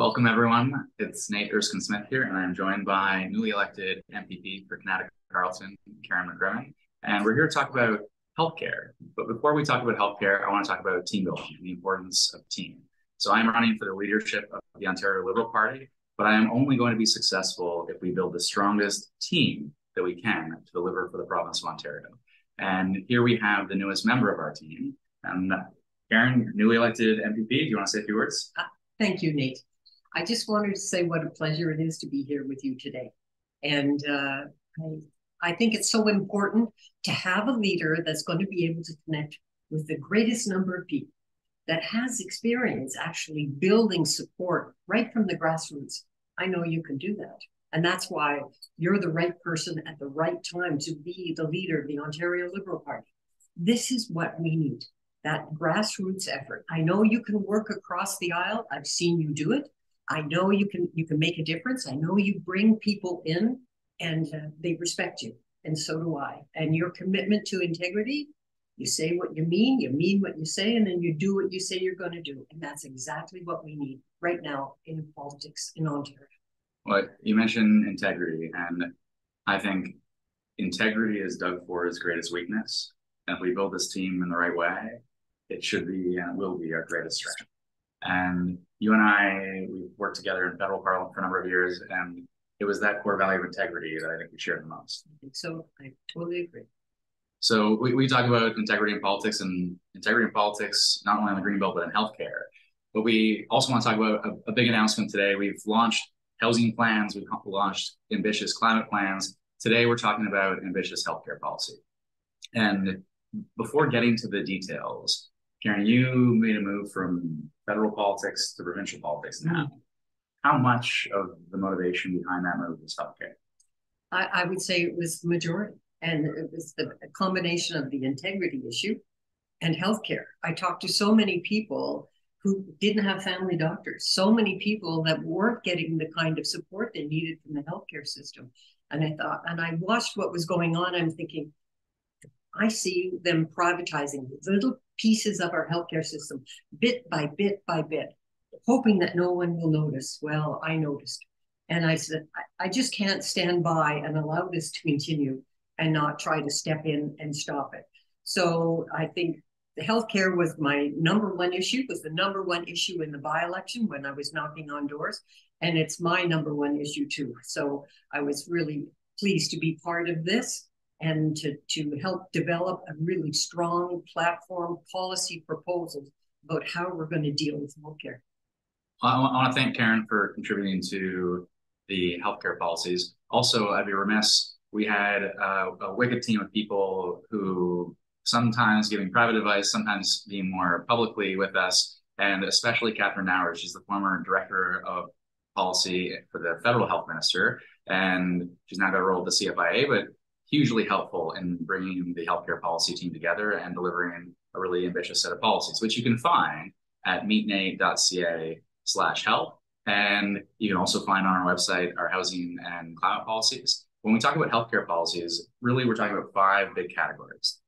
Welcome everyone, it's Nate Erskine-Smith here, and I'm joined by newly elected MPP for Kanata-Carleton, Karen McCrorie, and we're here to talk about healthcare. But before we talk about healthcare, I want to talk about team building and the importance of team. So I'm running for the leadership of the Ontario Liberal Party, but I am only going to be successful if we build the strongest team that we can to deliver for the province of Ontario. And here we have the newest member of our team. And Karen, newly elected MPP, do you want to say a few words? Thank you, Nate. I just wanted to say what a pleasure it is to be here with you today. And I think it's so important to have a leader that's going to be able to connect with the greatest number of people, that has experience actually building support right from the grassroots. I know you can do that. And that's why you're the right person at the right time to be the leader of the Ontario Liberal Party. This is what we need, that grassroots effort. I know you can work across the aisle. I've seen you do it. I know you can make a difference. I know you bring people in and they respect you, and so do I. And your commitment to integrity, you say what you mean what you say, and then you do what you say you're going to do. And that's exactly what we need right now in politics in Ontario. Well, you mentioned integrity, and I think integrity is Doug Ford's greatest weakness. And if we build this team in the right way, it should be and will be our greatest strength. And you and I, we've worked together in federal parliament for a number of years, and it was that core value of integrity that I think we shared the most. I think so. I totally agree. So we talk about integrity in politics, and integrity in politics, not only on the Greenbelt, but in healthcare. But we also want to talk about a big announcement today. We've launched housing plans. We've launched ambitious climate plans. Today, we're talking about ambitious healthcare policy. And before getting to the details, Karen, you made a move from federal politics to provincial politics now. How much of the motivation behind that move was healthcare? I would say it was the majority, and it was the combination of the integrity issue and healthcare. I talked to so many people who didn't have family doctors, so many people that weren't getting the kind of support they needed from the healthcare system. And I thought, and I watched what was going on, I'm thinking, I see them privatizing little pieces of our healthcare system, bit by bit by bit, hoping that no one will notice. Well, I noticed. And I said, I just can't stand by and allow this to continue and not try to step in and stop it. So I think the healthcare was my number one issue, was the number one issue in the by-election when I was knocking on doors. And it's my number one issue too. So I was really pleased to be part of this and to help develop a really strong platform policy proposal about how we're going to deal with healthcare. I want to thank Karen for contributing to the healthcare policies. Also, I'd be remiss, we had a wicked team of people who sometimes giving private advice, sometimes being more publicly with us, and especially Catherine Howard. She's the former director of policy for the federal health minister, and she's now got a role at the CFIA, but hugely helpful in bringing the healthcare policy team together and delivering a really ambitious set of policies, which you can find at meetnate.ca/health. And you can also find on our website our housing and climate policies. When we talk about healthcare policies, really we're talking about five big categories.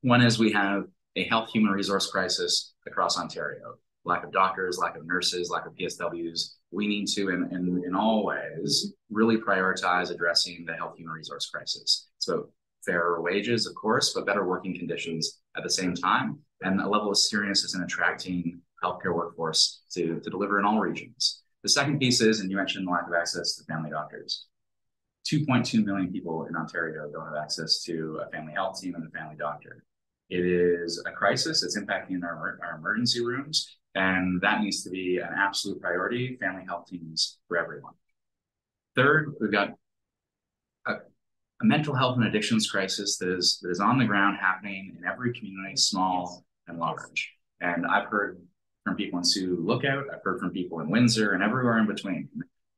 One is we have a health human resource crisis across Ontario. Lack of doctors, lack of nurses, lack of PSWs. We need to, in all ways, really prioritize addressing the health human resource crisis. It's about fairer wages, of course, but better working conditions at the same time, and a level of seriousness in attracting healthcare workforce to deliver in all regions. The second piece is, and you mentioned the lack of access to family doctors. 2.2 million people in Ontario don't have access to a family health team and a family doctor. It is a crisis. It's impacting our emergency rooms. And that needs to be an absolute priority, family health teams for everyone. Third, we've got a mental health and addictions crisis that is on the ground happening in every community, small and large. And I've heard from people in Sioux Lookout, I've heard from people in Windsor and everywhere in between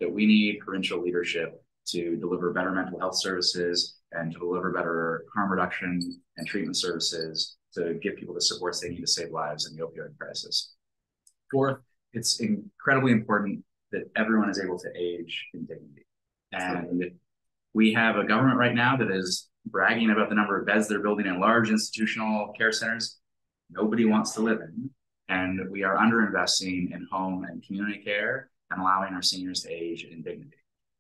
that we need provincial leadership to deliver better mental health services and to deliver better harm reduction and treatment services to give people the supports they need to save lives in the opioid crisis. Fourth, it's incredibly important that everyone is able to age in dignity. And we have a government right now that is bragging about the number of beds they're building in large institutional care centers nobody wants to live in. And we are underinvesting in home and community care and allowing our seniors to age in dignity.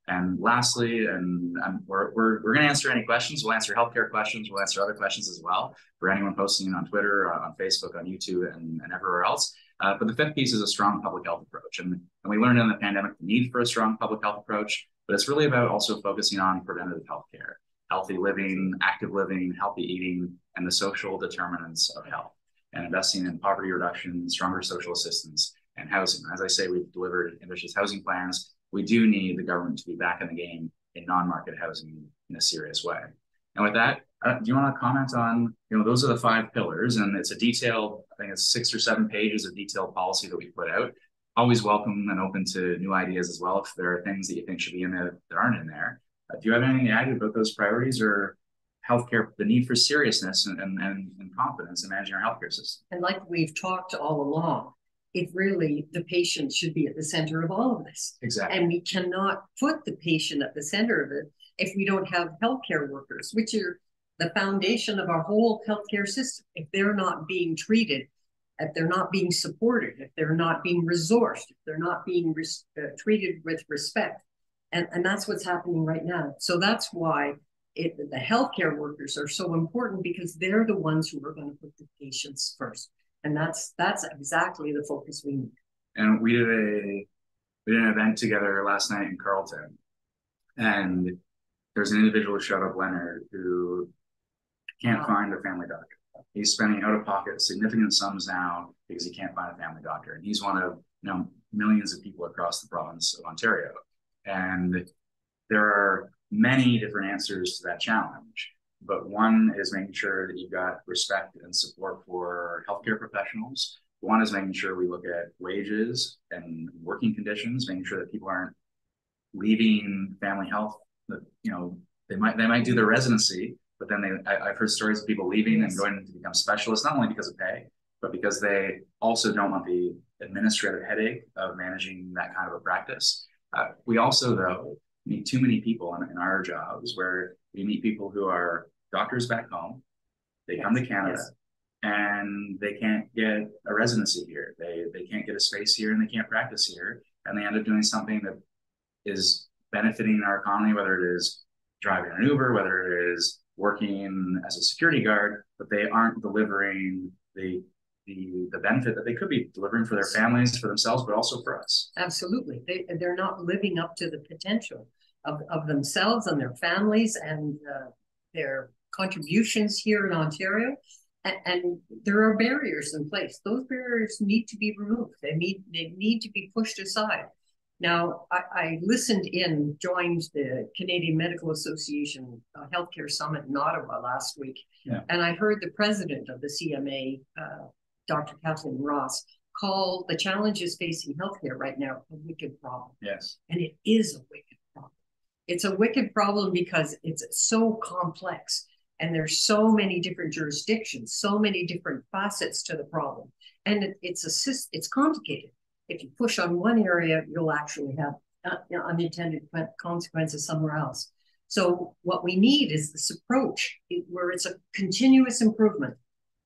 And lastly, and we're going to answer any questions. We'll answer healthcare questions. We'll answer other questions as well for anyone posting on Twitter, on Facebook, on YouTube, and everywhere else. But the fifth piece is a strong public health approach. And we learned in the pandemic the need for a strong public health approach, but it's really about also focusing on preventative healthcare, healthy living, active living, healthy eating, and the social determinants of health, and investing in poverty reduction, stronger social assistance, and housing. As I say, we've delivered ambitious housing plans. We do need the government to be back in the game in non-market housing in a serious way. And with that, do you want to comment on, those are the five pillars, and it's a detailed, I think it's 6 or 7 pages of detailed policy that we put out. Always welcome and open to new ideas as well if there are things that you think should be in there that aren't in there. Do you have anything to add about those priorities or healthcare, the need for seriousness and confidence in managing our healthcare system? And like we've talked all along, it really, the patient should be at the center of all of this. Exactly. And we cannot put the patient at the center of it if we don't have healthcare workers, which are the foundation of our whole healthcare system. If they're not being treated, if they're not being supported, if they're not being resourced, if they're not being treated with respect, and that's what's happening right now. So that's why the healthcare workers are so important, because they're the ones who are going to put the patients first. And that's exactly the focus we need. And we did an event together last night in Carleton, and there's an individual who showed up, Leonard, who can't find a family doctor. He's spending out of pocket significant sums now because he can't find a family doctor, and he's one of millions of people across the province of Ontario. And there are many different answers to that challenge, but one is making sure that you've got respect and support for healthcare professionals. One is making sure we look at wages and working conditions, making sure that people aren't leaving family health. They might do their residency, but then I've heard stories of people leaving and going to become specialists, not only because of pay, but because they also don't want the administrative headache of managing that kind of a practice. We also, though, meet too many people in our jobs where we meet people who are doctors back home. They come to Canada and they can't get a residency here. They can't get a space here, and they can't practice here. And they end up doing something that is benefiting our economy, whether it is driving an Uber, whether it is working as a security guard, but they aren't delivering the benefit that they could be delivering for their families, for themselves, but also for us. Absolutely. They're not living up to the potential of themselves and their families and their contributions here in Ontario. And there are barriers in place. Those barriers need to be removed. They need to be pushed aside. Now, I listened in, joined the Canadian Medical Association Healthcare Summit in Ottawa last week, and I heard the president of the CMA, Dr. Kathleen Ross, call the challenges facing healthcare right now a wicked problem. Yes. And it is a wicked problem. It's a wicked problem because it's so complex, and there's so many different jurisdictions, so many different facets to the problem. And it's complicated. If you push on one area, you'll actually have unintended consequences somewhere else. So what we need is this approach where it's a continuous improvement,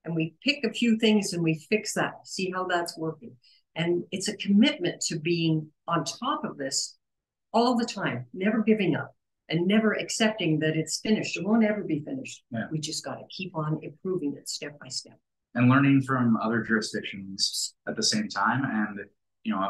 and we pick a few things and we fix that, see how that's working. And it's a commitment to being on top of this all the time, never giving up and never accepting that it's finished. It won't ever be finished. Yeah. We just got to keep on improving it step by step. And learning from other jurisdictions at the same time. And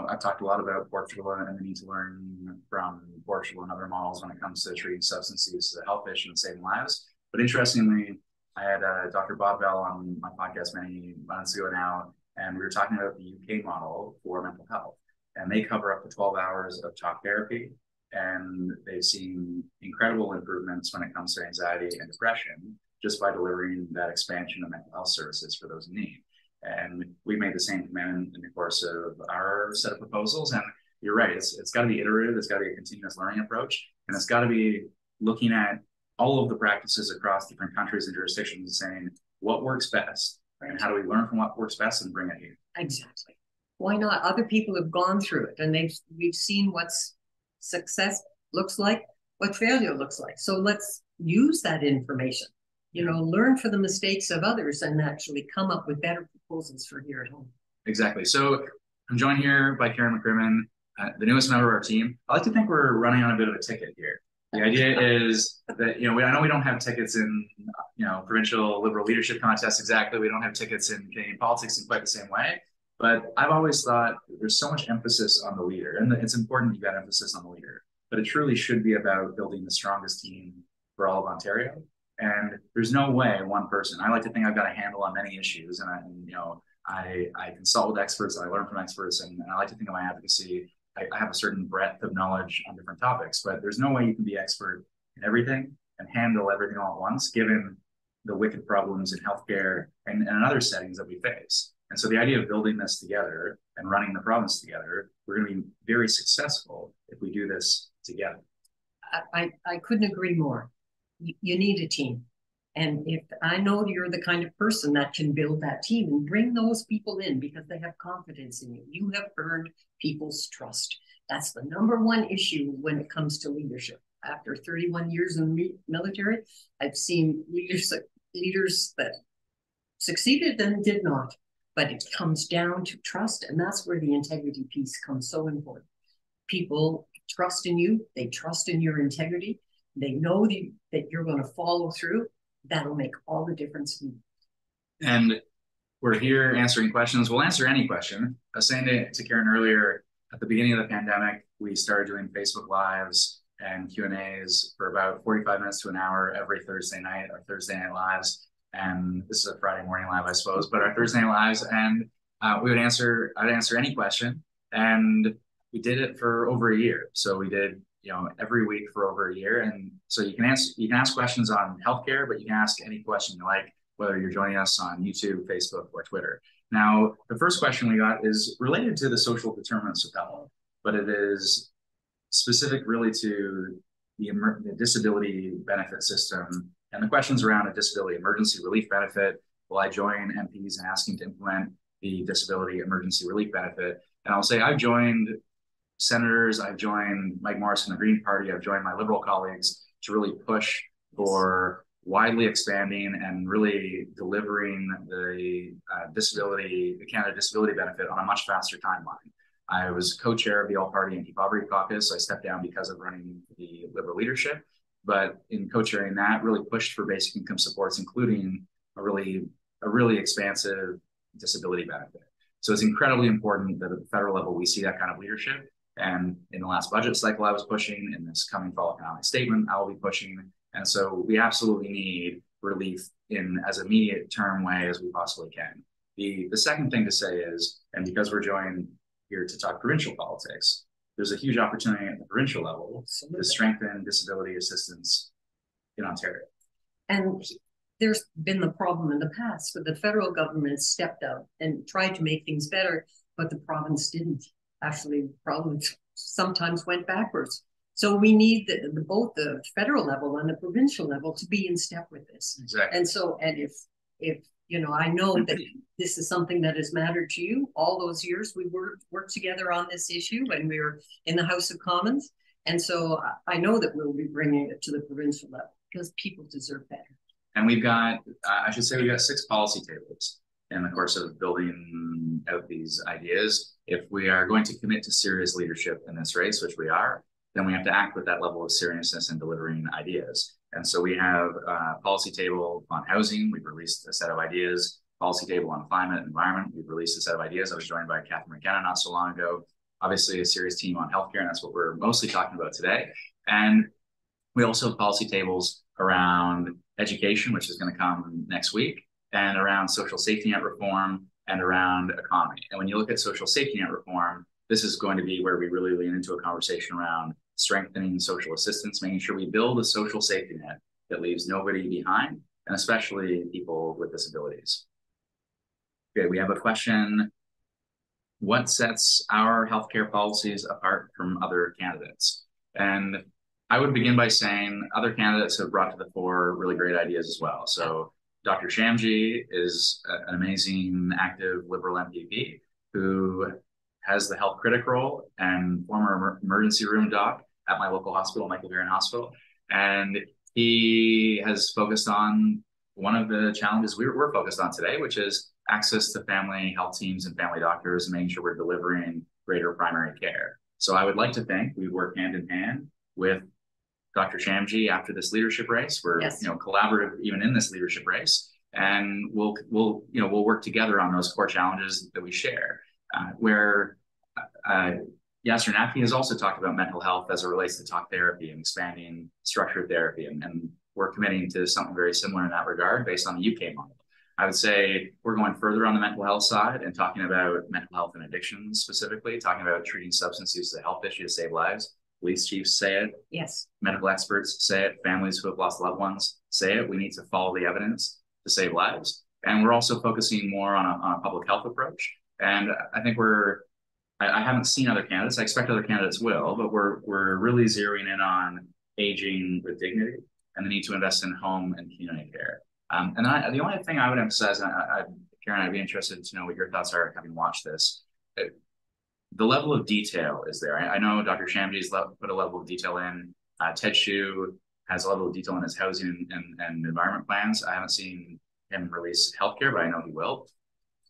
I've talked a lot about Portugal and the need to learn from Portugal and other models when it comes to treating substance use as a health issue and saving lives. But interestingly, I had Dr. Bob Bell on my podcast many months ago now, and we were talking about the UK model for mental health. And they cover up to 12 hours of talk therapy, and they've seen incredible improvements when it comes to anxiety and depression just by delivering that expansion of mental health services for those in need. And we made the same commitment in the course of our set of proposals. And you're right, it's got to be iterative. It's got to be a continuous learning approach. And it's got to be looking at all of the practices across different countries and jurisdictions and saying, what works best? Right. And how do we learn from what works best and bring it here? Exactly. Why not? Other people have gone through it, and we've seen what success looks like, what failure looks like. So let's use that information. Learn from the mistakes of others and actually come up with better proposals for here at home. Exactly. So I'm joined here by Karen McCrorie, the newest member of our team. I like to think we're running on a bit of a ticket here. The idea is that, you know, I know we don't have tickets in, you know, provincial Liberal leadership contests exactly. We don't have tickets in Canadian politics in quite the same way. But I've always thought there's so much emphasis on the leader, and it's important you've got emphasis on the leader, but it truly should be about building the strongest team for all of Ontario. And there's no way one person, I like to think I've got a handle on many issues, and I consult with experts, I learn from experts, and I like to think of my advocacy, I have a certain breadth of knowledge on different topics, but there's no way you can be expert in everything and handle everything all at once, given the wicked problems in healthcare and other settings that we face. And so the idea of building this together and running the province together, we're going to be very successful if we do this together. I couldn't agree more. You need a team. And if I know you're the kind of person that can build that team and bring those people in because they have confidence in you, you have earned people's trust. That's the #1 issue when it comes to leadership. After 31 years in the military, I've seen leaders that succeeded and did not. But it comes down to trust, and that's where the integrity piece comes so important. People trust in you, they trust in your integrity, they know that you're going to follow through. That'll make all the difference. And we're here answering questions. We'll answer any question. I was saying to Karen earlier, at the beginning of the pandemic, we started doing Facebook Lives and Q&As for about 45 minutes to an hour every Thursday night, our Thursday Night Lives. And this is a Friday morning live, I suppose, but our Thursday lives, and I'd answer any question. And we did it for over a year. So we did, you know, every week for over a year. And so you can ask questions on healthcare, but you can ask any question you like, whether you're joining us on YouTube, Facebook, or Twitter. Now, the first question we got is related to the social determinants of health, but it is specific really to the disability benefit system. And the questions around a disability emergency relief benefit. Will I join MPs in asking to implement the disability emergency relief benefit? And I'll say I've joined senators, I've joined Mike Morris and the Green Party, I've joined my Liberal colleagues to really push for widely expanding and really delivering the Canada disability benefit on a much faster timeline. I was co-chair of the All-Party Anti-Poverty Caucus. I stepped down because of running the Liberal leadership. But in co-chairing that, really pushed for basic income supports, including a really expansive disability benefit. So it's incredibly important that at the federal level, we see that kind of leadership. And in the last budget cycle I was pushing, in this coming fall economic statement, I will be pushing. And so we absolutely need relief in as immediate term way as we possibly can. The second thing to say is, and because we're joined here to talk provincial politics, there's a huge opportunity at the provincial level to strengthen disability assistance in Ontario. And there's been the problem in the past where the federal government stepped up and tried to make things better, but the province didn't. Actually, the province sometimes went backwards. So we need both the federal level and the provincial level to be in step with this. Exactly. And so, and if you know, I know that this is something that has mattered to you all those years. We worked together on this issue when we were in the House of Commons. And so I know that we'll be bringing it to the provincial level because people deserve better. And we've got, I should say, we've got 6 policy tables in the course of building out these ideas. If we are going to commit to serious leadership in this race, which we are, then we have to act with that level of seriousness in delivering ideas. And so we have a policy table on housing. We've released a set of ideas. Policy table on climate, environment. We've released a set of ideas. I was joined by Catherine McKenna not so long ago. Obviously a serious team on healthcare, and that's what we're mostly talking about today. And we also have policy tables around education, which is going to come next week, and around social safety net reform and around economy. And when you look at social safety net reform, this is going to be where we really lean into a conversation around strengthening social assistance, making sure we build a social safety net that leaves nobody behind, and especially people with disabilities. Okay, we have a question. What sets our healthcare policies apart from other candidates? And I would begin by saying other candidates have brought to the fore really great ideas as well. So Dr. Shamji is an amazing, active Liberal MPP who has the health critic role and former emergency room doc at my local hospital, Michael Garron Hospital. And he has focused on one of the challenges we're focused on today, which is access to family health teams and family doctors, and making sure we're delivering greater primary care. So I would like to think we work hand in hand with Dr. Shamji after this leadership race. We're collaborative even in this leadership race, and we'll work together on those core challenges that we share. Yasser Nafi has also talked about mental health as it relates to talk therapy and expanding structured therapy, and we're committing to something very similar in that regard based on the UK model. I would say we're going further on the mental health side and talking about mental health and addiction specifically, talking about treating substance use as a health issue to save lives. Police chiefs say it. Yes. Medical experts say it. Families who have lost loved ones say it. We need to follow the evidence to save lives. And we're also focusing more on a public health approach. And I think I haven't seen other candidates. I expect other candidates will, but we're really zeroing in on aging with dignity and the need to invest in home and community care. And the only thing I would emphasize, and Karen, I'd be interested to know what your thoughts are having watched this. The level of detail is there. I know Dr. Shamji's put a level of detail in. Ted Hsu has a level of detail in his housing and environment plans. I haven't seen him release healthcare, but I know he will.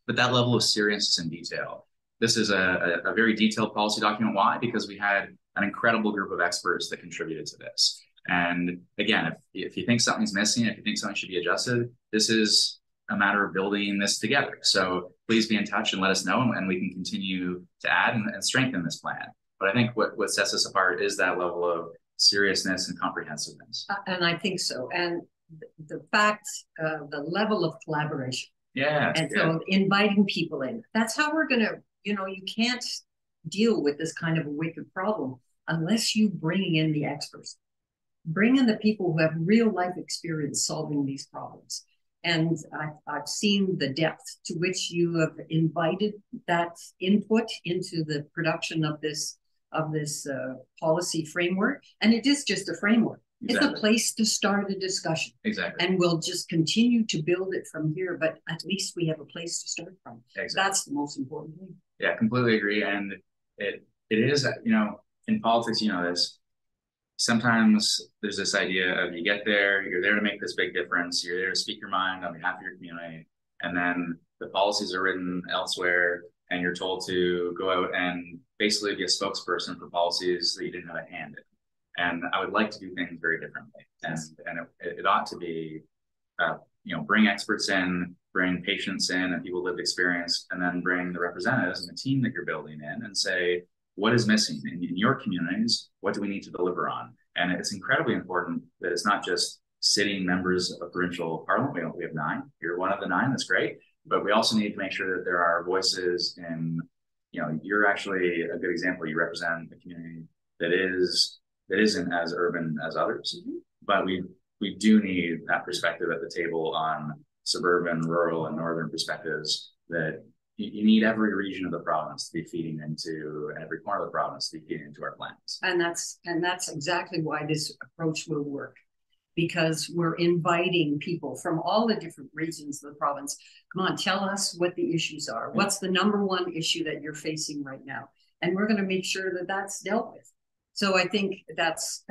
But that level of seriousness and detail. This is a very detailed policy document. Why? Because we had an incredible group of experts that contributed to this. And again, if you think something's missing, if you think something should be adjusted, this is a matter of building this together. So please be in touch and let us know, and we can continue to add and strengthen this plan. But I think what sets us apart is that level of seriousness and comprehensiveness. And I think so. And the fact, the level of collaboration. Yeah. And so inviting people in. That's how we're going to, you can't deal with this kind of a wicked problem unless you bring in the experts. Bring in the people who have real life experience solving these problems. And I've seen the depth to which you have invited that input into the production of this policy framework. And it is just a framework. Exactly. It's a place to start a discussion. Exactly. And we'll just continue to build it from here, but at least we have a place to start from. Exactly. That's the most important thing. Yeah, completely agree. And it is, in politics, this. Sometimes there's this idea of you get there, you're there to make this big difference, you're there to speak your mind on behalf of your community, and then the policies are written elsewhere, and you're told to go out and basically be a spokesperson for policies that you didn't have a hand in. And I would like to do things very differently. And it ought to be, bring experts in, bring patients in and people with lived experience, and then bring the representatives and the team that you're building in and say, what is missing in your communities? What do we need to deliver on? And it's incredibly important that it's not just sitting members of provincial parliament. We have 9. You're one of the 9. That's great. But we also need to make sure that there are voices in, you're actually a good example. You represent a community that isn't as urban as others. Mm-hmm. But we do need that perspective at the table on suburban, rural, and northern perspectives that. You need every region of the province to be feeding into, every corner of the province to be feeding into our plans. And that's exactly why this approach will work, because we're inviting people from all the different regions of the province. Come on, tell us what the issues are. What's the number one issue that you're facing right now? And we're going to make sure that that's dealt with. So I think that's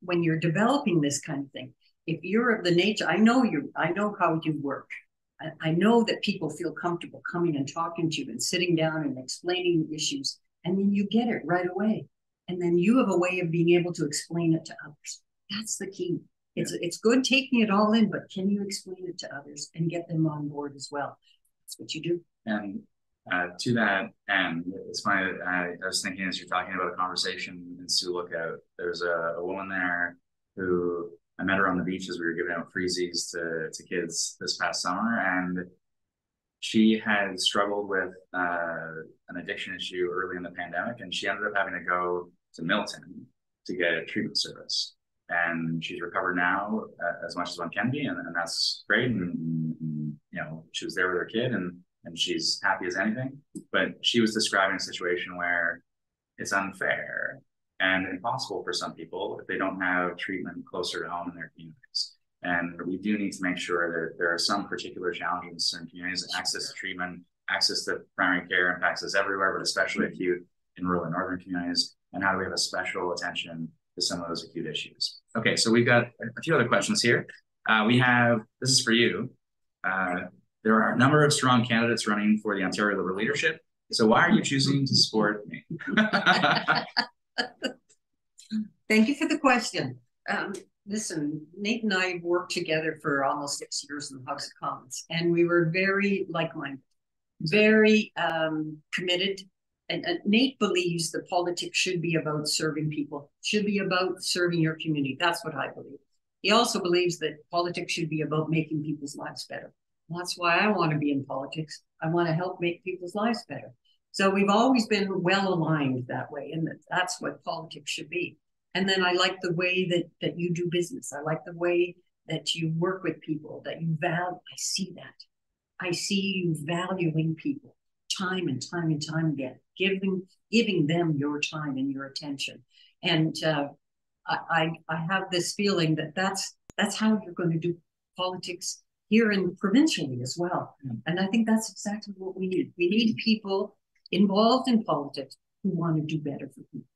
when you're developing this kind of thing, if you're of the nature, I know how you work. I know that people feel comfortable coming and talking to you and sitting down and explaining the issues, and then you get it right away. And then you have a way of being able to explain it to others. That's the key. It's good taking it all in, but can you explain it to others and get them on board as well? That's what you do. And to that end, it's funny, I was thinking as you're talking about a conversation in Sioux Lookout, there's a woman there who... I met her on the beach as we were giving out freezies to kids this past summer, and she had struggled with an addiction issue early in the pandemic, and she ended up having to go to Milton to get a treatment service. And she's recovered now as much as one can be, and that's great. And she was there with her kid, and she's happy as anything. But she was describing a situation where it's unfair and impossible for some people if they don't have treatment closer to home in their communities. And we do need to make sure that there are some particular challenges in certain communities. Access to treatment, access to primary care impacts us everywhere, but especially acute in rural and northern communities. And how do we have a special attention to some of those acute issues? Okay, so we've got a few other questions here. This is for you. There are a number of strong candidates running for the Ontario Liberal leadership. So why are you choosing to support me? Thank you for the question. Listen, Nate and I worked together for almost 6 years in the House of Commons, and we were very like-minded, very committed. And Nate believes that politics should be about serving people, should be about serving your community. That's what I believe. He also believes that politics should be about making people's lives better. And that's why I want to be in politics. I want to help make people's lives better. So we've always been well aligned that way, and that's what politics should be. And then I like the way that you do business. I like the way that you work with people, that you value. I see that. I see you valuing people time and time and time again, giving them your time and your attention. And I have this feeling that that's how you're going to do politics here and provincially as well. And I think that's exactly what we need. We need people involved in politics who want to do better for people.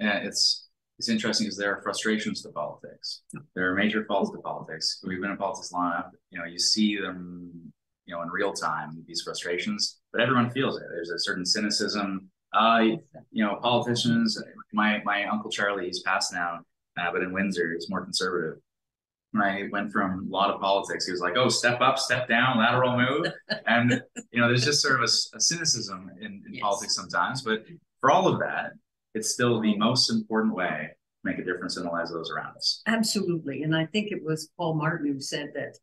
Yeah, it's interesting because there are frustrations to politics. There are major faults to politics. We've been in politics long enough, you see them, in real time, these frustrations, but everyone feels it. There's a certain cynicism. Politicians, my Uncle Charlie, he's passed now, but in Windsor, he's more conservative. When I went from law to politics, he was like, oh, step up, step down, lateral move. And, there's just sort of a cynicism in yes. politics sometimes. But for all of that, it's still the most important way to make a difference in the lives of those around us. Absolutely. And I think it was Paul Martin who said that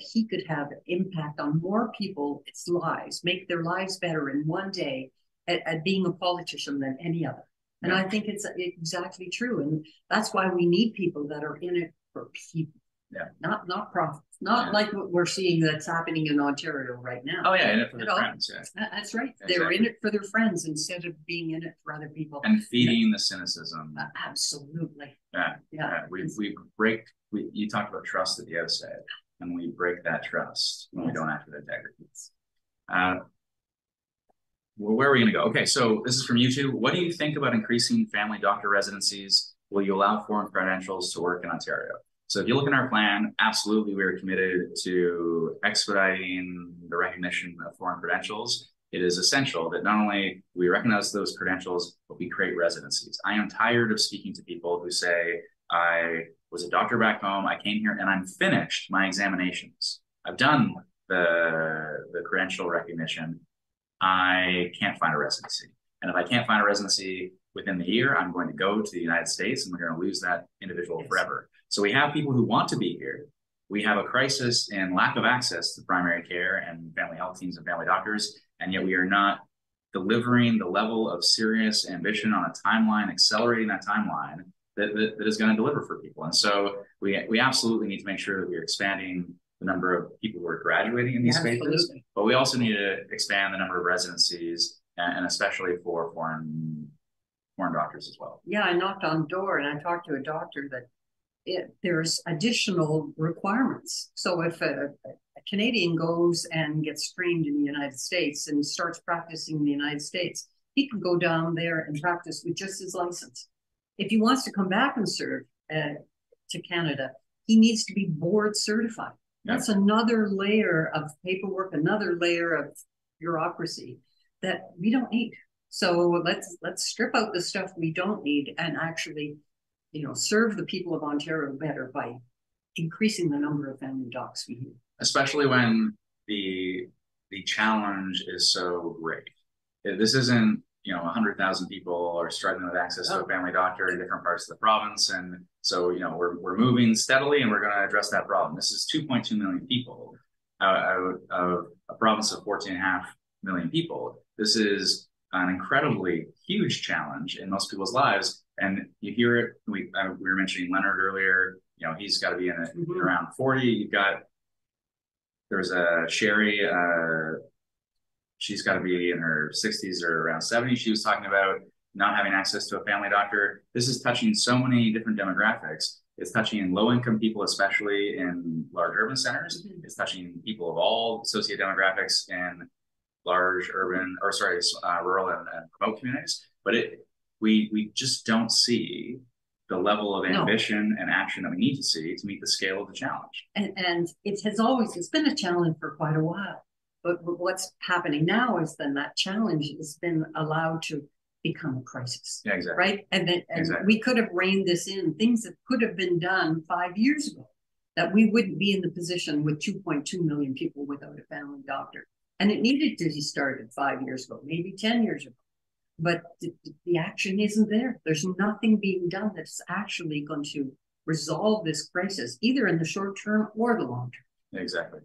he could have an impact on more people's lives, make their lives better in one day at being a politician than any other. And yeah. I think it's exactly true. And that's why we need people that are in it for people. Yeah. Not profits. Not yeah. like what we're seeing that's happening in Ontario right now. Oh yeah, in it for their friends. Yeah. That's right. Exactly. They're in it for their friends instead of being in it for other people. And feeding the cynicism. Absolutely. Yeah. Yeah. Yeah. You talked about trust at the outset, and we break that trust when yes. we don't act with integrity. Well, where are we going to go? Okay, so this is from YouTube. What do you think about increasing family doctor residencies? Will you allow foreign credentials to work in Ontario? So if you look in our plan, absolutely, we are committed to expediting the recognition of foreign credentials. It is essential that not only we recognize those credentials, but we create residencies. I am tired of speaking to people who say, I was a doctor back home, I came here, and I'm finished my examinations. I've done the credential recognition. I can't find a residency. And if I can't find a residency within the year, I'm going to go to the United States, and we're going to lose that individual yes. forever. So we have people who want to be here. We have a crisis in lack of access to primary care and family health teams and family doctors, and yet we are not delivering the level of serious ambition on a timeline, accelerating that timeline that is going to deliver for people. And so we absolutely need to make sure that we're expanding the number of people who are graduating in these spaces, absolutely. But we also need to expand the number of residencies, and especially for foreign doctors as well. Yeah, I knocked on a door and I talked to a doctor that there's additional requirements. So if a Canadian goes and gets trained in the United States and starts practicing in the United States, he can go down there and practice with just his license. If he wants to come back and serve to Canada, he needs to be board certified. Yeah. That's another layer of paperwork, another layer of bureaucracy that we don't need. So let's strip out the stuff we don't need and actually serve the people of Ontario better by increasing the number of family docs we need. Especially when the challenge is so great. This isn't, 100,000 people are struggling with access to a family doctor in different parts of the province. And so, we're moving steadily and we're going to address that problem. This is 2.2 million people out of a province of 14.5 million people. This is an incredibly huge challenge in most people's lives. And you hear it, we were mentioning Leonard earlier, he's got to be in it mm-hmm. around 40. There's a Sherry, she's got to be in her 60s or around 70. She was talking about not having access to a family doctor. This is touching so many different demographics. It's touching low-income people, especially in large urban centers. Mm-hmm. It's touching people of all socio-demographics in large urban, rural and remote communities. But we just don't see the level of ambition and action that we need to see to meet the scale of the challenge. And it has always been a challenge for quite a while. But what's happening now is then that challenge has been allowed to become a crisis. Yeah, exactly. Right? And we could have reined this in, things that could have been done 5 years ago, that we wouldn't be in the position with 2.2 million people without a family doctor. And it needed to be started 5 years ago, maybe 10 years ago. But the action isn't there. There's nothing being done that's actually going to resolve this crisis, either in the short term or the long term. Exactly.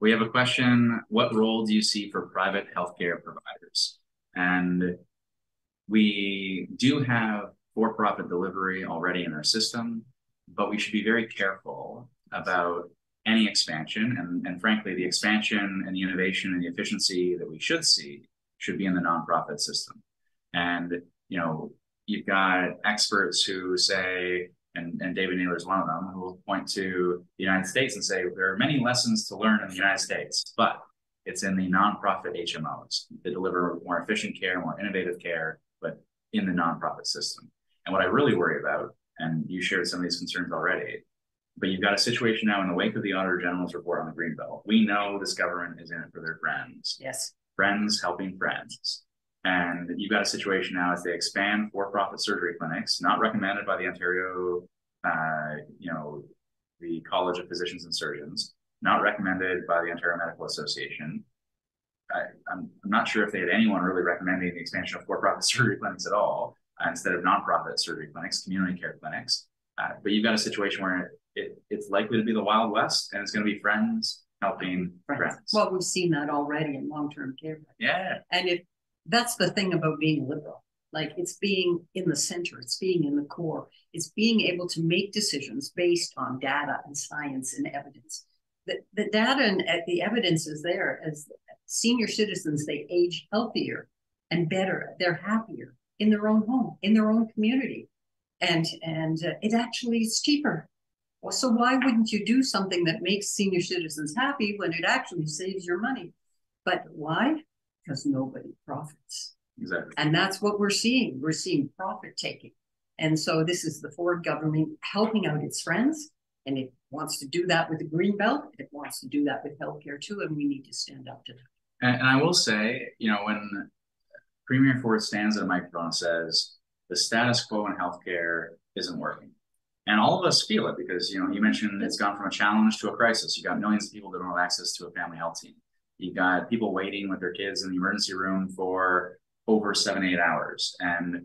We have a question. What role do you see for private healthcare providers? And we do have for-profit delivery already in our system, but we should be very careful about any expansion. And frankly, the expansion and the innovation and the efficiency that we should see should be in the nonprofit system. And, you know, you've got experts who say, and David Naylor is one of them, who will point to the United States and say, there are many lessons to learn in the United States, but it's in the nonprofit HMOs that deliver more efficient care, more innovative care, but in the nonprofit system. And what I really worry about, and you shared some of these concerns already, but you've got a situation now in the wake of the Auditor General's report on the Greenbelt. We know this government is in it for their friends. Yes. Friends helping friends. And you've got a situation now as they expand for-profit surgery clinics, not recommended by the Ontario, the College of Physicians and Surgeons, not recommended by the Ontario Medical Association. I'm not sure if they had anyone really recommending the expansion of for-profit surgery clinics at all, instead of nonprofit surgery clinics, community care clinics. But you've got a situation where it's likely to be the Wild West, and it's going to be friends helping friends. Well, we've seen that already in long-term care. Yeah. And if that's the thing about being liberal, like it's being in the center, it's being in the core, it's being able to make decisions based on data and science and evidence. The data and the evidence is there. As senior citizens, they age healthier and better. They're happier in their own home, in their own community. And it actually is cheaper. Well, so why wouldn't you do something that makes senior citizens happy when it actually saves your money? But why? Because nobody profits. Exactly. And that's what we're seeing. We're seeing profit taking. And so this is the Ford government helping out its friends. And it wants to do that with the Greenbelt. It wants to do that with healthcare too. And we need to stand up to that. And I will say, you know, when Premier Ford stands at a microphone and says, the status quo in healthcare isn't working. And all of us feel it because, you know, you mentioned it's gone from a challenge to a crisis. You've got millions of people that don't have access to a family health team. You've got people waiting with their kids in the emergency room for over 7-8 hours and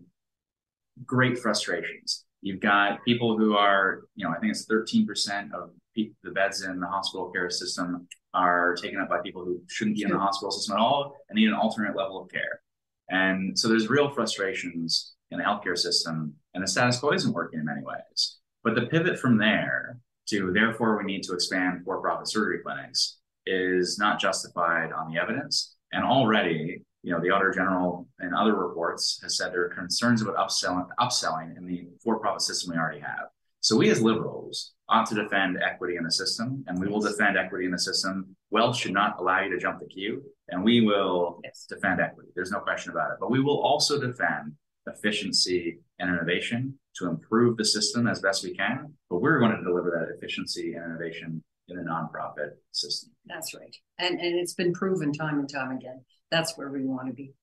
great frustrations. You've got people who are, you know, I think it's 13% of the beds in the hospital care system are taken up by people who shouldn't be in the hospital system at all and need an alternate level of care. And so there's real frustrations in the healthcare system, and the status quo isn't working in many ways. But the pivot from there to, therefore, we need to expand for-profit surgery clinics is not justified on the evidence. And already, you know, the Auditor General and other reports has said there are concerns about upselling in the for-profit system we already have. So we as liberals ought to defend equity in the system, and we will defend equity in the system. Wealth should not allow you to jump the queue, and we will defend equity. There's no question about it. But we will also defend efficiency and innovation to improve the system as best we can. But we're going to deliver that efficiency and innovation in a nonprofit system. That's right. And it's been proven time and time again. That's where we want to be.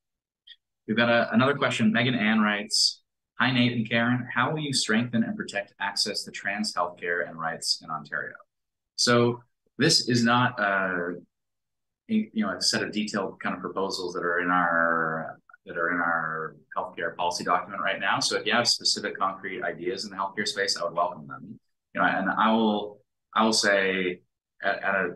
We've got another question. Megan Ann writes, hi, Nate and Karen. How will you strengthen and protect access to trans healthcare and rights in Ontario? So this is not a set of detailed kind of proposals that are in our healthcare policy document right now. So if you have specific concrete ideas in the healthcare space, I would welcome them. You know, and I will say at a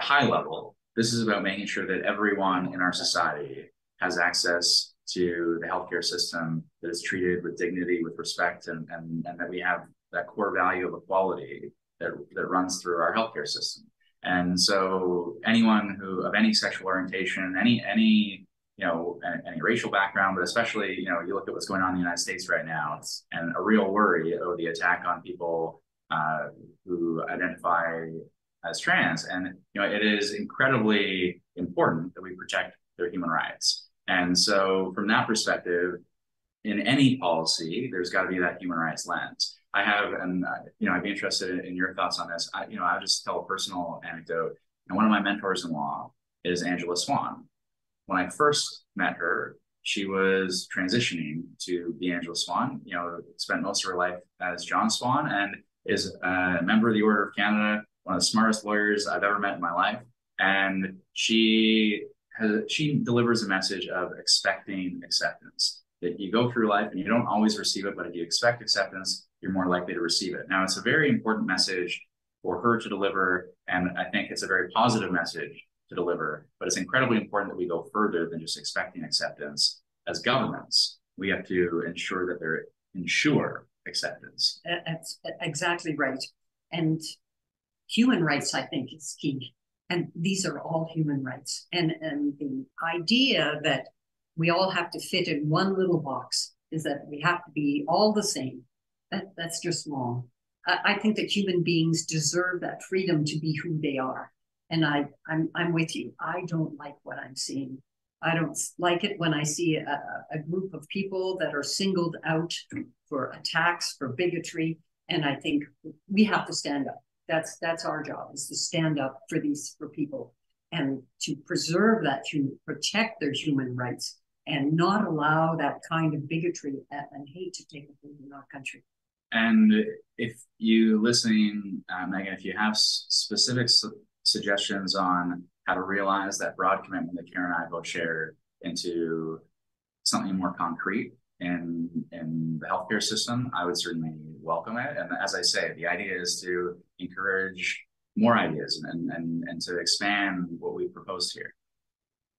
high level, this is about making sure that everyone in our society has access to the healthcare system, that is treated with dignity, with respect, and that we have that core value of equality that runs through our healthcare system. And so anyone who of any sexual orientation, any racial background, but especially, you know, you look at what's going on in the United States right now, and a real worry of the attack on people who identify as trans. And, you know, it is incredibly important that we protect their human rights. And so from that perspective, in any policy, there's got to be that human rights lens. I have, and, you know, I'd be interested in your thoughts on this. I'll just tell a personal anecdote. And one of my mentors in law is Angela Swan. When I first met her, she was transitioning to be Angela Swan, you know, spent most of her life as John Swan, and is a member of the Order of Canada, one of the smartest lawyers I've ever met in my life. And she delivers a message of expecting acceptance, that you go through life and you don't always receive it, but if you expect acceptance, you're more likely to receive it. Now, it's a very important message for her to deliver, and I think it's a very positive message to deliver, but it's incredibly important that we go further than just expecting acceptance. As governments, we have to ensure that they ensure acceptance. That's exactly right. And human rights, I think, is key. And these are all human rights. And the idea that we all have to fit in one little box is that we have to be all the same. That's just wrong. I think that human beings deserve that freedom to be who they are. And I'm with you. I don't like what I'm seeing. I don't like it when I see a group of people that are singled out for attacks, for bigotry. And I think we have to stand up. That's our job, is to stand up for these, for people, and to preserve that, to protect their human rights and not allow that kind of bigotry and hate to take over in our country. And if you listening, Megan, if you have specific suggestions on how to realize that broad commitment that Karen and I both shared into something more concrete in the healthcare system, I would certainly welcome it. And as I say, the idea is to encourage more ideas and to expand what we proposed here.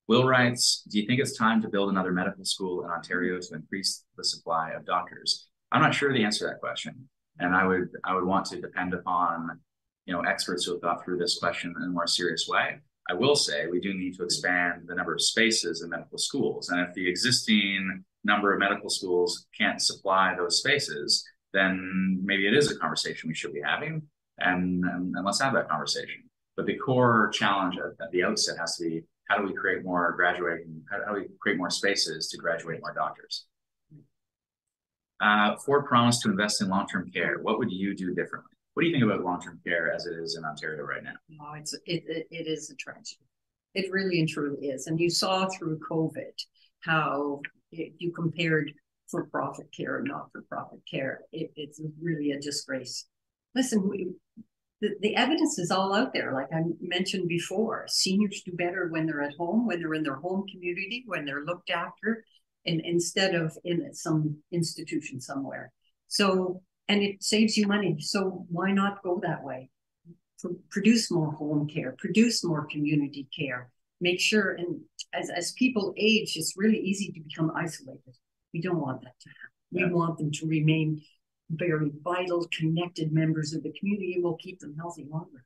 Will writes, do you think it's time to build another medical school in Ontario to increase the supply of doctors? I'm not sure the answer to that question. And I would want to depend upon, you know, experts who have thought through this question in a more serious way. I will say we do need to expand the number of spaces in medical schools. And if the existing number of medical schools can't supply those spaces, then maybe it is a conversation we should be having, and let's have that conversation. But the core challenge at the outset has to be, how do we create more graduating, how do we create more spaces to graduate more doctors? Ford promised to invest in long-term care. What would you do differently? What do you think about long-term care as it is in Ontario right now? Oh, it is a tragedy. It really and truly is. And you saw through COVID how you compared for-profit care and not-for-profit care. It's really a disgrace. Listen, the evidence is all out there. Like I mentioned before, seniors do better when they're at home, when they're in their home community, when they're looked after, and instead of in some institution somewhere. So, and it saves you money. So why not go that way? Produce more home care, produce more community care. Make sure, and as people age, it's really easy to become isolated. We don't want that to happen. Yeah. We want them to remain very vital, connected members of the community, and we'll keep them healthy longer.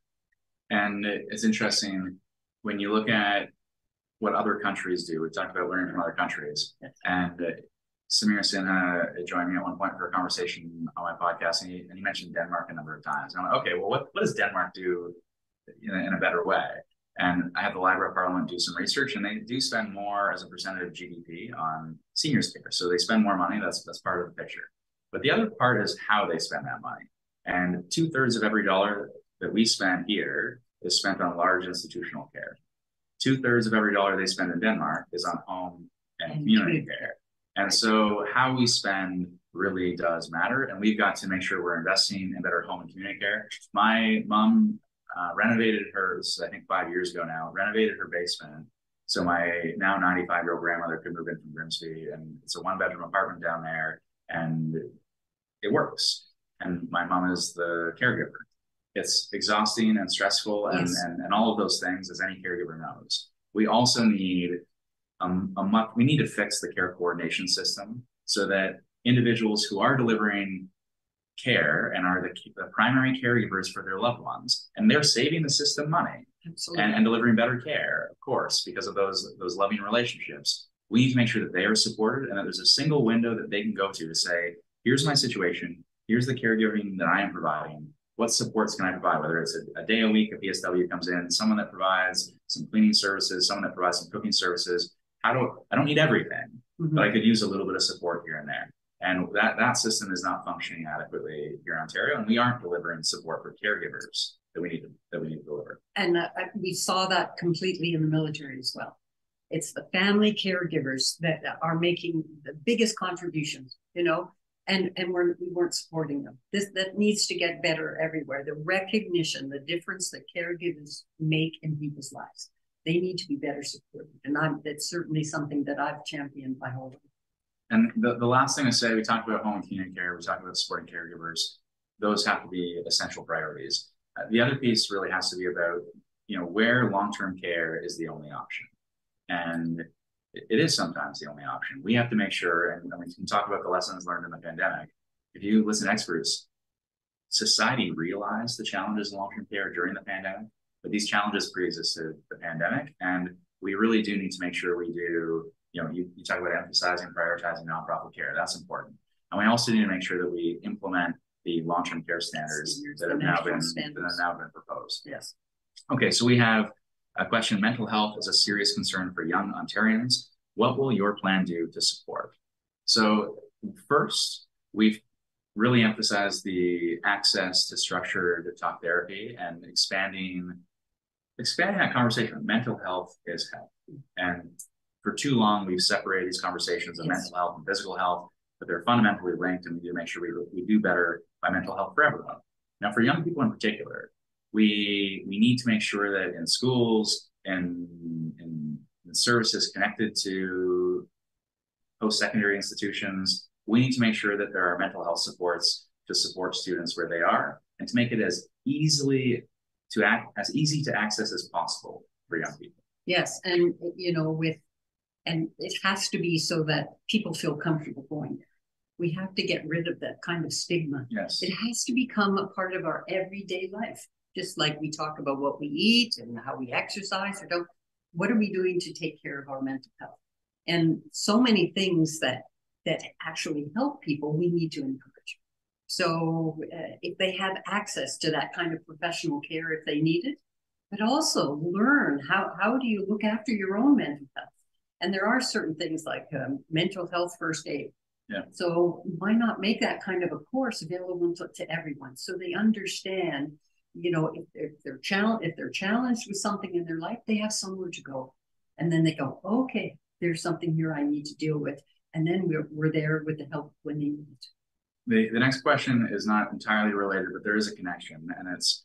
And it's interesting when you look at what other countries do. We've talked about learning from other countries. Yes. And Samir Sinha joined me at one point for a conversation on my podcast, and he mentioned Denmark a number of times. And I'm like, okay, well, what does Denmark do in a better way? And I had the Library of Parliament do some research, and they do spend more as a percentage of GDP on seniors care. So they spend more money. That's part of the picture. But the other part is how they spend that money. And 2/3 of every dollar that we spend here is spent on large institutional care. 2/3 of every dollar they spend in Denmark is on home and community care. And so how we spend really does matter. And we've got to make sure we're investing in better home and community care. My mom renovated her, this is, I think 5 years ago now, renovated her basement so my now 95-year-old grandmother could move in from Grimsby. And it's a one-bedroom apartment down there, and it works. And my mom is the caregiver. It's exhausting and stressful, and, yes, and all of those things, as any caregiver knows. We also need we need to fix the care coordination system so that individuals who are delivering care and are the primary caregivers for their loved ones, and they're saving the system money and delivering better care, of course, because of those loving relationships. We need to make sure that they are supported and that there's a single window that they can go to say, here's my situation, here's the caregiving that I am providing. What supports can I provide? Whether it's a day a week, a PSW comes in, someone that provides some cleaning services, someone that provides some cooking services. I don't need everything, but I could use a little bit of support here and there. And that system is not functioning adequately here in Ontario, and we aren't delivering support for caregivers. that we need to deliver. And we saw that completely in the military as well. It's the family caregivers that are making the biggest contributions, you know, and we weren't supporting them. That needs to get better everywhere. The recognition, the difference that caregivers make in people's lives, they need to be better supported. And that's certainly something that I've championed my whole life. And the last thing I say, we talked about home and community care, we talked about supporting caregivers. Those have to be essential priorities. The other piece really has to be about, you know, where long-term care is the only option. And it is sometimes the only option. We have to make sure, and we can talk about the lessons learned in the pandemic. If you listen to experts, society realized the challenges in long-term care during the pandemic, but these challenges pre-existed the pandemic. And we really do need to make sure we do, you know, you talk about emphasizing, prioritizing nonprofit care. That's important. And we also need to make sure that we implement the long-term care standards that have now been proposed. Yes. Okay, so we have a question. Mental health is a serious concern for young Ontarians. What will your plan do to support? So first, we've really emphasized the access to structured talk therapy and expanding that conversation. Mental health is health. And for too long, we've separated these conversations of mental health and physical health, but they're fundamentally linked, and we need to make sure we do better by mental health for everyone. Now, for young people in particular, we need to make sure that in schools and services connected to post-secondary institutions, we need to make sure that there are mental health supports to support students where they are, and to make it as easy to access as possible for young people. Yes, and you know, and it has to be so that people feel comfortable going there. We have to get rid of that kind of stigma. Yes, it has to become a part of our everyday life. Just like we talk about what we eat and how we exercise or don't, what are we doing to take care of our mental health? And so many things that actually help people, we need to encourage. So if they have access to that kind of professional care, if they need it, but also learn how do you look after your own mental health? And there are certain things like mental health first aid. Yeah. So why not make that kind of a course available to everyone so they understand, you know, if they're challenged with something in their life, they have somewhere to go. And then they go, okay, there's something here I need to deal with. And then we're there with the help when they need it. The next question is not entirely related, but there is a connection. And it's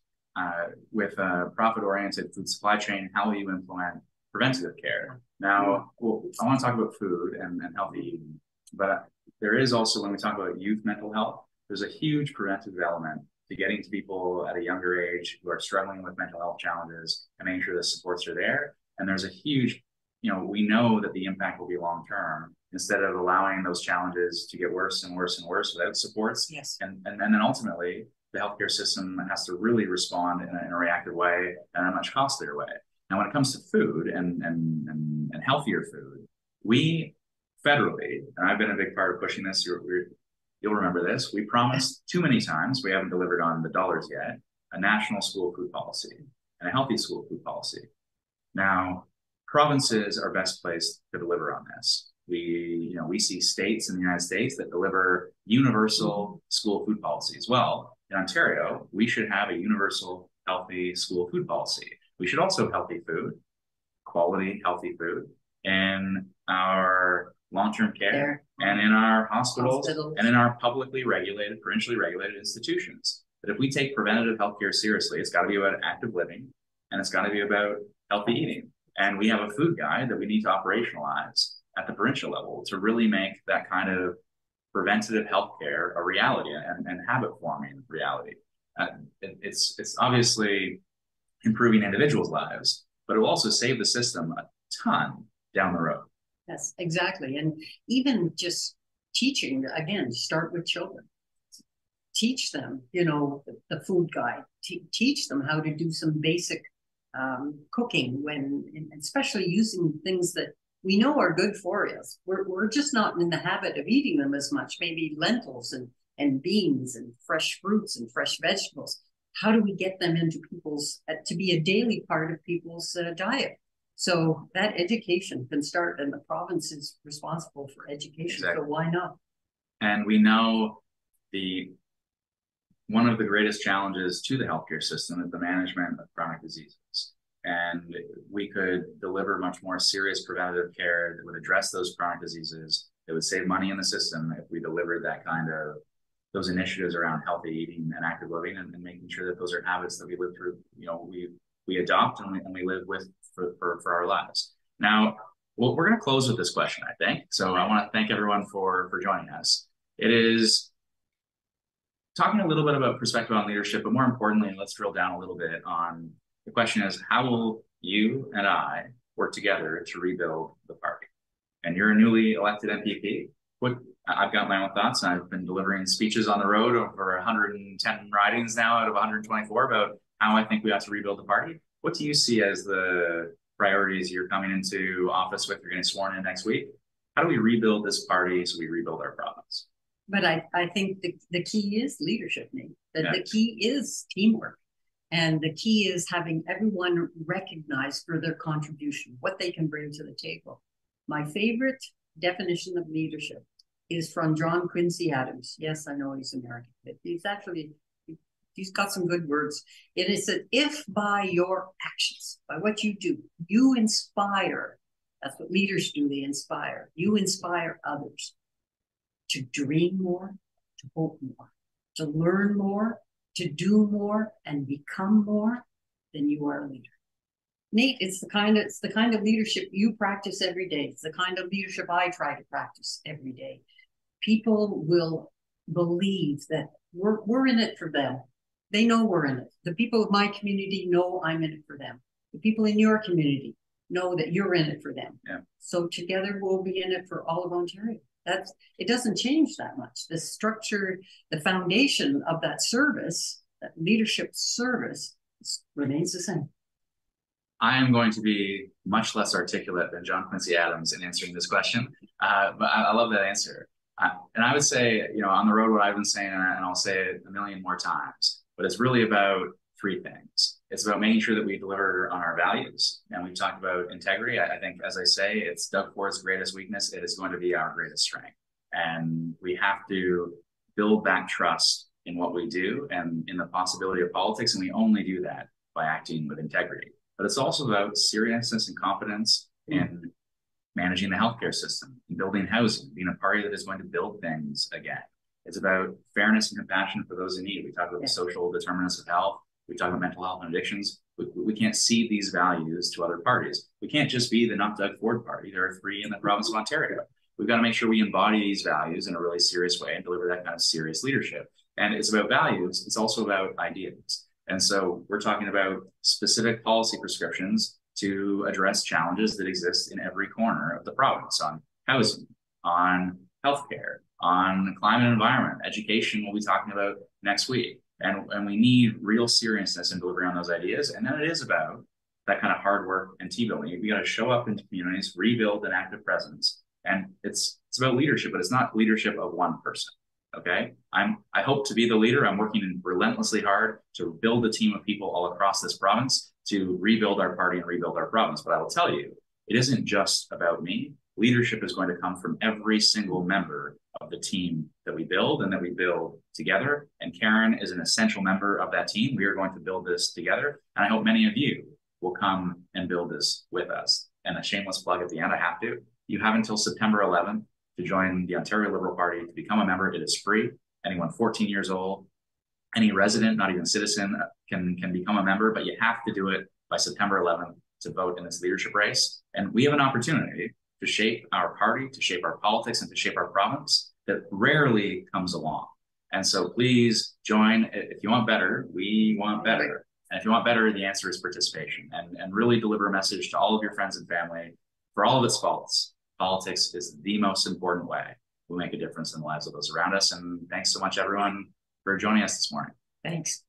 with a profit-oriented food supply chain, how will you implement preventative care? Now, well, I want to talk about food and healthy eating, but there is also, when we talk about youth mental health, there's a huge preventative element to getting to people at a younger age who are struggling with mental health challenges and making sure the supports are there. And there's a huge, you know, we know that the impact will be long-term instead of allowing those challenges to get worse and worse and worse without supports. Yes. And then ultimately the healthcare system has to really respond in a reactive way and a much costlier way. Now, when it comes to food and healthier food, we federally, and I've been a big part of pushing this, you'll remember this, we promised too many times, we haven't delivered on the dollars yet, a national school food policy and a healthy school food policy. Now, provinces are best placed to deliver on this. We see states in the United States that deliver universal school food policies. Well, in Ontario, we should have a universal healthy school food policy. We should also have healthy food, quality healthy food, in our long-term care and in our hospitals and in our publicly regulated, provincially regulated institutions. But if we take preventative healthcare seriously, it's got to be about active living and it's got to be about healthy eating. And we have a food guide that we need to operationalize at the provincial level to really make that kind of preventative healthcare a reality and habit-forming reality. It's obviously improving individuals' lives, but it will also save the system a ton down the road. Yes, exactly. And even just teaching, again, start with children. Teach them, you know, the food guide. Teach them how to do some basic cooking, when, especially using things that we know are good for us. We're just not in the habit of eating them as much, maybe lentils and beans and fresh fruits and fresh vegetables. How do we get them into people's, to be a daily part of people's diet? So that education can start, and the province is responsible for education, exactly. So why not? And we know the one of the greatest challenges to the healthcare system is the management of chronic diseases. And we could deliver much more serious preventative care that would address those chronic diseases, that would save money in the system if we delivered that kind of, those initiatives around healthy eating and active living, and making sure that those are habits that we live through, you know, we adopt and we live with for our lives. Now, well, we're going to close with this question, I think. So I want to thank everyone for joining us. It is talking a little bit about perspective on leadership, but more importantly, let's drill down a little bit on the question is, how will you and I work together to rebuild the party? And you're a newly elected MPP. I've got my own thoughts, and I've been delivering speeches on the road over 110 ridings now out of 124 about how I think we ought to rebuild the party. What do you see as the priorities you're coming into office with? You're getting sworn in next week. How do we rebuild this party so we rebuild our province? But I think the key is leadership, Nate. The key is teamwork. And the key is having everyone recognized for their contribution, what they can bring to the table. My favorite definition of leadership is from John Quincy Adams. Yes, I know he's American, but he's got some good words. It is that if by your actions, by what you do, you inspire, that's what leaders do, they inspire. You inspire others to dream more, to hope more, to learn more, to do more and become more, then you are a leader. Nate, it's the kind of leadership you practice every day. It's the kind of leadership I try to practice every day. People will believe that we're in it for them. They know we're in it. The people of my community know I'm in it for them. The people in your community know that you're in it for them. Yeah. So together we'll be in it for all of Ontario. It doesn't change that much. The structure, the foundation of that service, that leadership service, remains the same. I am going to be much less articulate than John Quincy Adams in answering this question, but I love that answer. And I would say, you know, on the road, what I've been saying, and I'll say it a million more times, but it's really about three things. It's about making sure that we deliver on our values. And we've talked about integrity. I think, as I say, it's Doug Ford's greatest weakness. It is going to be our greatest strength. And we have to build that trust in what we do and in the possibility of politics. And we only do that by acting with integrity. But it's also about seriousness and competence in managing the healthcare system, building housing, being a party that is going to build things again. It's about fairness and compassion for those in need. We talk about the social determinants of health. We talk about mental health and addictions. We can't cede these values to other parties. We can't just be the not Doug Ford party. There are three in the province of Ontario. We've got to make sure we embody these values in a really serious way and deliver that kind of serious leadership. And it's about values. It's also about ideas. And so we're talking about specific policy prescriptions to address challenges that exist in every corner of the province, on housing, on healthcare, on climate and environment, education we'll be talking about next week. And we need real seriousness in delivering on those ideas. And then it is about that kind of hard work and team building. We got to show up into communities, rebuild an active presence. And it's about leadership, but it's not leadership of one person. Okay. I hope to be the leader. I'm working relentlessly hard to build a team of people all across this province to rebuild our party and rebuild our province. But I will tell you, it isn't just about me. Leadership is going to come from every single member of the team that we build and that we build together. And Karen is an essential member of that team. We are going to build this together. And I hope many of you will come and build this with us. And a shameless plug at the end, I have to. You have until September 11th to join the Ontario Liberal Party, to become a member. It is free. Anyone 14 years old, any resident, not even citizen, can become a member, but you have to do it by September 11th to vote in this leadership race. And we have an opportunity to shape our party, to shape our politics, and to shape our province that rarely comes along. And so please join. If you want better, we want better. And if you want better, the answer is participation. And really deliver a message to all of your friends and family. For all of its faults, politics is the most important way we'll make a difference in the lives of those around us. And thanks so much, everyone, for joining us this morning. Thanks.